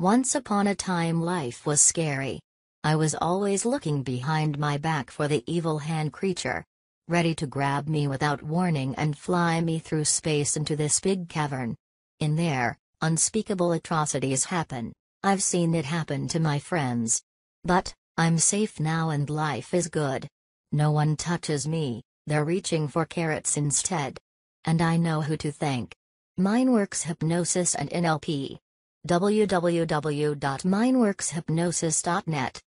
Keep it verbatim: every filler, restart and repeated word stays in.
Once upon a time life was scary. I was always looking behind my back for the evil hand creature, ready to grab me without warning and fly me through space into this big cavern. In there, unspeakable atrocities happen. I've seen it happen to my friends. But, I'm safe now and life is good. No one touches me, they're reaching for carrots instead. And I know who to thank. Mindworks Hypnosis and N L P. w w w dot mindworks hypnosis dot net